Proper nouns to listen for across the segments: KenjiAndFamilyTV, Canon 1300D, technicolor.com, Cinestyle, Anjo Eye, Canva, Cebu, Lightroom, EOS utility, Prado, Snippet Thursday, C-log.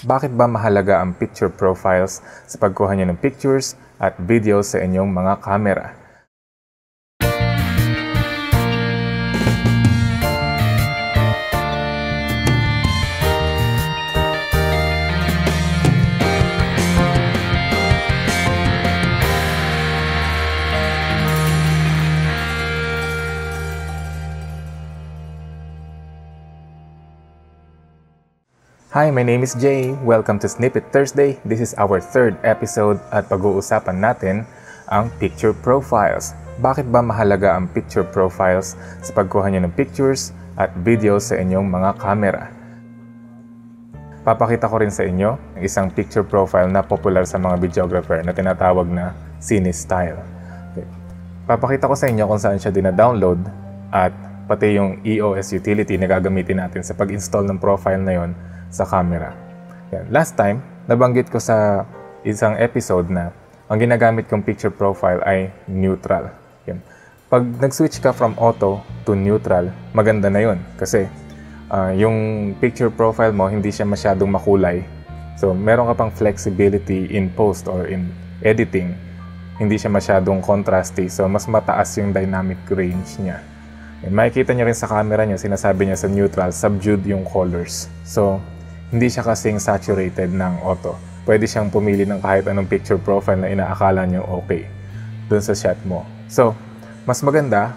Bakit ba mahalaga ang picture profiles sa pagkuha niyo ng pictures at videos sa inyong mga kamera? Hi, my name is Jay. Welcome to Snippet Thursday. This is our third episode at pag-uusapan natin ang picture profiles. Bakit ba mahalaga ang picture profiles sa pagkuha niyo ng pictures at videos sa inyong mga kamera? Papakita ko rin sa inyo ang isang picture profile na popular sa mga videographer na tinatawag na Cinestyle. Okay. Papakita ko sa inyo kung saan siya dina-download at pati yung EOS utility na gagamitin natin sa pag-install ng profile na yon sa camera. Yan. Last time, nabanggit ko sa isang episode na ang ginagamit kong picture profile ay neutral. Yan. Pag nag-switch ka from auto to neutral, maganda na yun. Kasi yung picture profile mo, hindi siya masyadong makulay. So, meron ka pang flexibility in post or in editing. Hindi siya masyadong contrasty. So, mas mataas yung dynamic range niya. Yan. Makikita niyo rin sa camera niya, sinasabi niya sa neutral, subdued yung colors. So, hindi siya kasing saturated ng auto. Pwede siyang pumili ng kahit anong picture profile na inaakala nyo okay dun sa shot mo. So, mas maganda,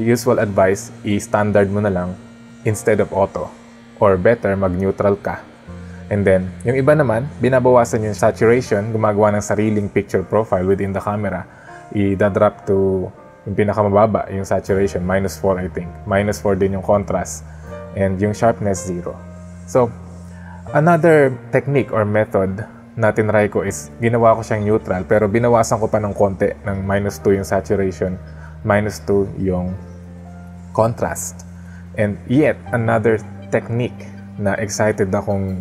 usual advice, i-standard mo na lang instead of auto. Or better, mag-neutral ka. And then, yung iba naman, binabawasan yung saturation, gumagawa ng sariling picture profile within the camera. I-drop to yung pinakamababa, yung saturation, -4 I think. -4 din yung contrast. And yung sharpness, 0. So, another technique or method na tinry ko is ginawa ko siyang neutral pero binawasan ko pa ng konti ng -2 yung saturation, -2 yung contrast. And yet, another technique na excited akong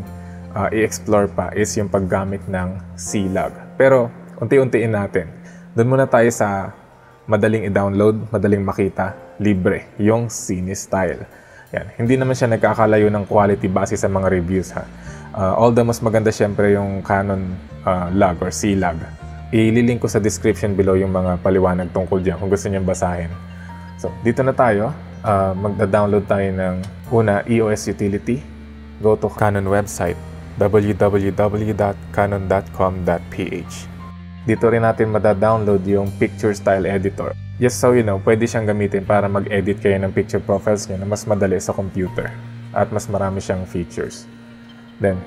i-explore pa is yung paggamit ng C-log. Pero unti-untiin natin. Doon muna tayo sa madaling i-download, madaling makita, libre, yung Cinestyle. Yan. Hindi naman siya nagkakalayo ng quality base sa mga reviews ha. Although mas maganda syempre yung Canon log or C-log. Ililink ko sa description below yung mga paliwanag tungkol dyan kung gusto niyong basahin. So, dito na tayo. Magda-download tayo ng una, EOS utility. Go to Canon website, www.canon.com.ph. Dito rin natin mada-download yung picture style editor. Just so you know, pwede siyang gamitin para mag-edit kayo ng picture profiles nyo na mas madali sa computer at mas marami siyang features. Then,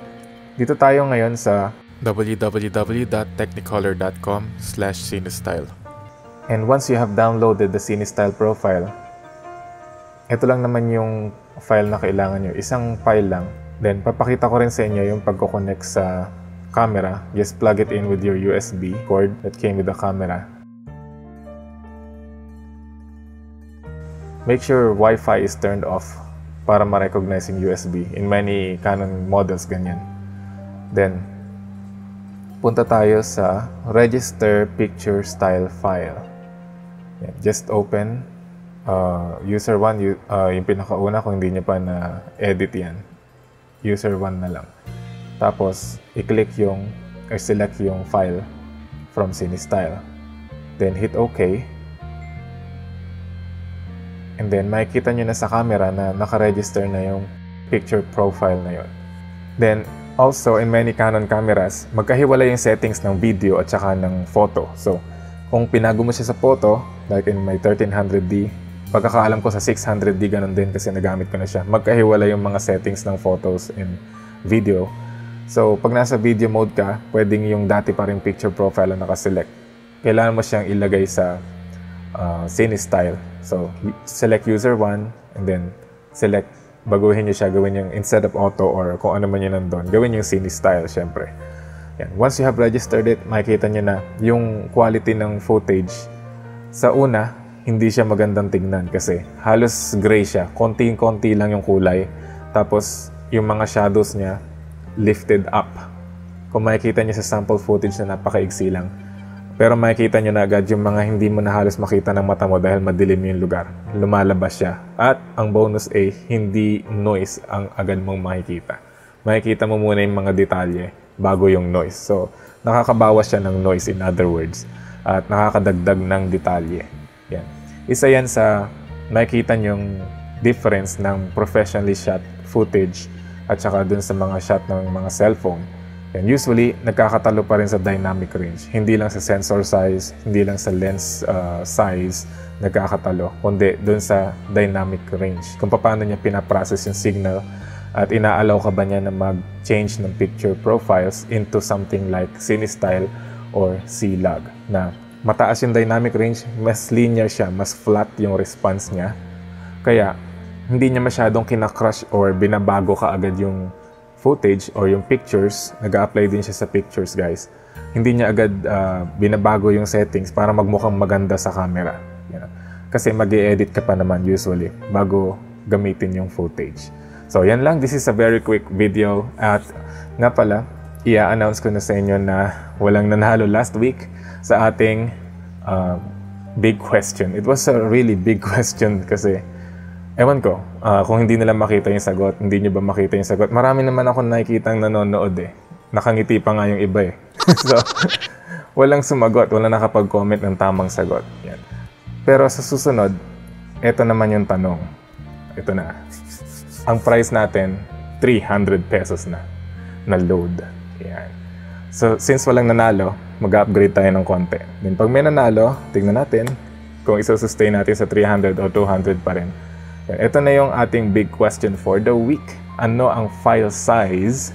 dito tayo ngayon sa www.technicolor.com/Cinestyle. And once you have downloaded the Cinestyle profile, ito lang naman yung file na kailangan nyo. Isang file lang. Then, papakita ko rin sa inyo yung pagkoconnect sa camera. Just plug it in with your USB cord that came with the camera. Make sure Wi-Fi is turned off para ma-recognize yung USB. In many Canon models, ganyan. Then, punta tayo sa Register Picture Style File. Just open User 1, yung pinakauna kung hindi nyo pa na-edit yan. User 1 na lang. Tapos, i-click yung, or select yung file from Cinestyle. Then, hit OK. And then, makikita nyo na sa camera na nakaregister na yung picture profile na yun. Then, also in many Canon cameras, magkahiwalay yung settings ng video at saka ng photo. So, kung pinago mo siya sa photo, like in my 1300D, pagkakaalam ko sa 600D, ganun din kasi nagamit ko na siya. Magkahiwalay yung mga settings ng photos and video. So, pag nasa video mode ka, pwedeng yung dati pa rin picture profile na nakaselect. Kailangan mo siyang ilagay sa Cinestyle. So, select user 1 and then select, baguhin nyo siya, gawin yung instead of auto or kung ano man yun nandun, gawin yung Cinestyle syempre. Yan. Once you have registered it, makikita nyo na yung quality ng footage. Sa una, hindi siya magandang tingnan kasi halos gray siya, konting-konti lang yung kulay. Tapos, yung mga shadows niya, lifted up. Kung makikita nyo sa sample footage na napakaigsi lang. Pero makikita nyo na agad yung mga hindi mo na halos makita ng mata mo dahil madilim yung lugar. Lumalabas siya. At ang bonus ay hindi noise ang agad mong makikita. makikita mo muna yung mga detalye bago yung noise. So, nakakabawas siya ng noise, in other words, at nakakadagdag ng detalye. Yan. Isa yan sa makikita nyong difference ng professionally shot footage at saka dun sa mga shot ng mga cellphone. Yan. Usually, nagkakatalo pa rin sa dynamic range. Hindi lang sa sensor size, hindi lang sa lens size nagkakatalo, kundi dun sa dynamic range. Kung paano niya pinaprocess yung signal at inaalaw ka ba niya na mag-change ng picture profiles into something like Cinestyle or C-log na mataas yung dynamic range, mas linear siya, mas flat yung response niya. Kaya hindi niya masyadong kinakrush or binabago ka agad yung footage or yung pictures. Nag-a-apply din siya sa pictures, guys. Hindi niya agad binabago yung settings para magmukhang maganda sa camera. Yan. Kasi mag-i-edit ka pa naman usually bago gamitin yung footage. So, yan lang. This is a very quick video. At nga pala, i-announce ko na sa inyo na walang nanalo last week sa ating big question. It was a really big question kasi, ewan ko, kung hindi nila makita yung sagot, hindi nyo ba makita yung sagot? Marami naman ako nakikitang nanonood eh. Nakangiti pa nga yung iba eh. So, walang sumagot. Walang nakapag-comment ng tamang sagot. Yan. Pero sa susunod, eto naman yung tanong. Ito na. Ang price natin, 300 pesos na load. Ayan. So, since walang nanalo, mag-upgrade tayo ng konti. Then, pag may nanalo, tignan natin kung isa-sustain natin sa 300 o 200 pa rin. Ayan. Ito na yung ating big question for the week. Ano ang file size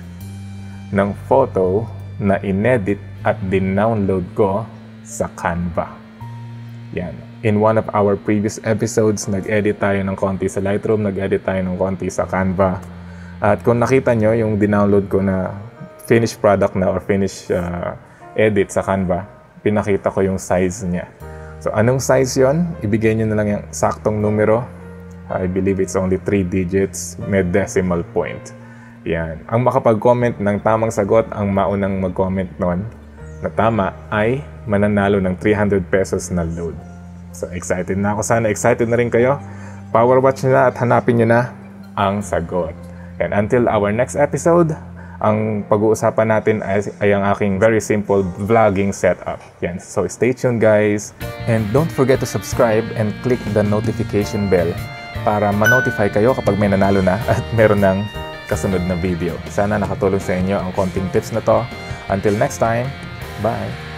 ng photo na inedit at din-download ko sa Canva? Yan. In one of our previous episodes, nag-edit tayo ng konti sa Lightroom, nag-edit tayo ng konti sa Canva. At kung nakita nyo, yung dinownload ko na finished product na or finished edit sa Canva, pinakita ko yung size niya. So, anong size yon? Ibigay nyo na lang yung saktong numero. I believe it's only 3 digits, may decimal point. Yan. Ang makapag-comment ng tamang sagot, ang maunang mag-comment nun na tama ay mananalo ng 300 pesos na load. So, excited na ako. Sana excited na rin kayo. Power watch nyo na at hanapin nyo na ang sagot. And until our next episode, ang pag-uusapan natin ay ang aking very simple vlogging setup. Yan. So, stay tuned, guys. And don't forget to subscribe and click the notification bell para ma-notify kayo kapag may nanalo na at meron ng kasunod na video. Sana nakatulong sa inyo ang konting tips na to. Until next time, bye!